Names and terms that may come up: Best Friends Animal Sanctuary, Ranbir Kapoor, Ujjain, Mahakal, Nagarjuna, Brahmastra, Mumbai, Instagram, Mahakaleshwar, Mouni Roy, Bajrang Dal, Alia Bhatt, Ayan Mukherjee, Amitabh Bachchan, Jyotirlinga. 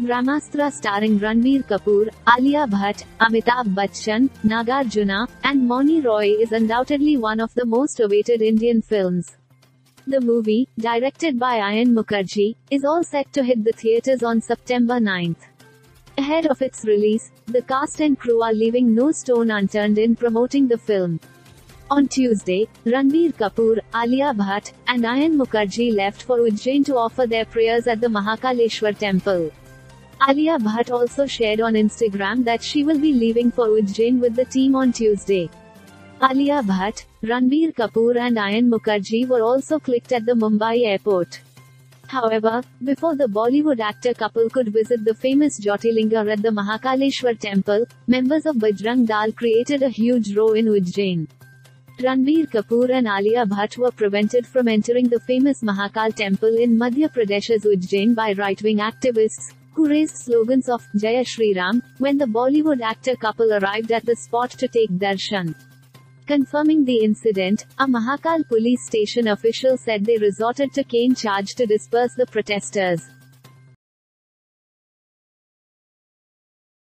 Brahmastra starring Ranbir Kapoor, Alia Bhatt, Amitabh Bachchan, Nagarjuna, and Mouni Roy is undoubtedly one of the most awaited Indian films. The movie, directed by Ayan Mukherjee, is all set to hit the theaters on September 9th. Ahead of its release, the cast and crew are leaving no stone unturned in promoting the film. On Tuesday, Ranbir Kapoor, Alia Bhatt, and Ayan Mukherjee left for Ujjain to offer their prayers at the Mahakaleshwar temple. Alia Bhatt also shared on Instagram that she will be leaving for Ujjain with the team on Tuesday. Alia Bhatt, Ranbir Kapoor and Ayan Mukherjee were also clicked at the Mumbai airport. However, before the Bollywood actor couple could visit the famous Jyotirlinga at the Mahakaleshwar temple, members of Bajrang Dal created a huge row in Ujjain. Ranbir Kapoor and Alia Bhatt were prevented from entering the famous Mahakal temple in Madhya Pradesh's Ujjain by right-wing activists, who raised slogans of Jai Shri Ram when the Bollywood actor couple arrived at the spot to take darshan. Confirming the incident, a Mahakal police station official said they resorted to cane charge to disperse the protesters.